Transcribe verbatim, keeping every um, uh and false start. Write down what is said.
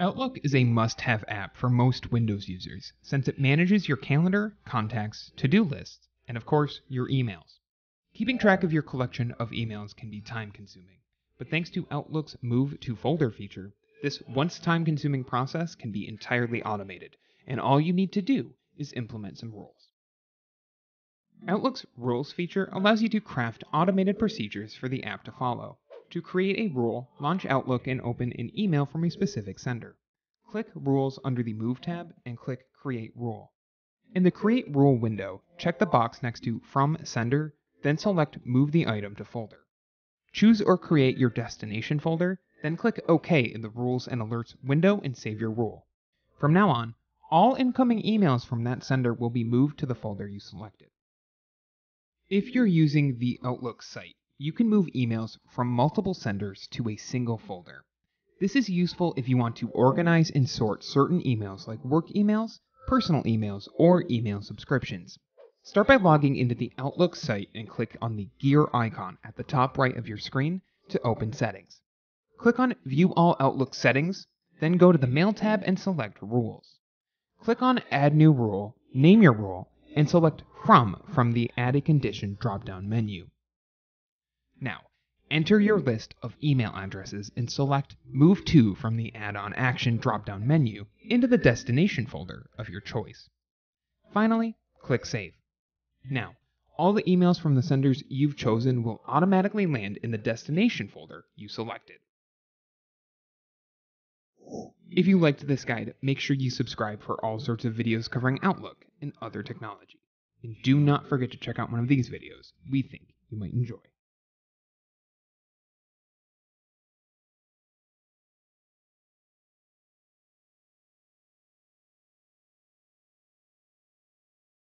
Outlook is a must-have app for most Windows users, since it manages your calendar, contacts, to-do lists, and of course, your emails. Keeping track of your collection of emails can be time-consuming, but thanks to Outlook's Move to Folder feature, this once time-consuming process can be entirely automated, and all you need to do is implement some rules. Outlook's Rules feature allows you to craft automated procedures for the app to follow. To create a rule, launch Outlook and open an email from a specific sender. Click Rules under the Move tab and click Create Rule. In the Create Rule window, check the box next to From Sender, then select Move the Item to Folder. Choose or create your destination folder, then click OK in the Rules and Alerts window and save your rule. From now on, all incoming emails from that sender will be moved to the folder you selected. If you're using the Outlook site, you can move emails from multiple senders to a single folder. This is useful if you want to organize and sort certain emails like work emails, personal emails, or email subscriptions. Start by logging into the Outlook site and click on the gear icon at the top right of your screen to open Settings. Click on View All Outlook Settings, then go to the Mail tab and select Rules. Click on Add New Rule, name your rule, and select From from the Add a Condition drop-down menu. Now, enter your list of email addresses and select Move To from the Add-on Action drop-down menu into the destination folder of your choice. Finally, click Save. Now, all the emails from the senders you've chosen will automatically land in the destination folder you selected. If you liked this guide, make sure you subscribe for all sorts of videos covering Outlook and other technology. And do not forget to check out one of these videos we think you might enjoy.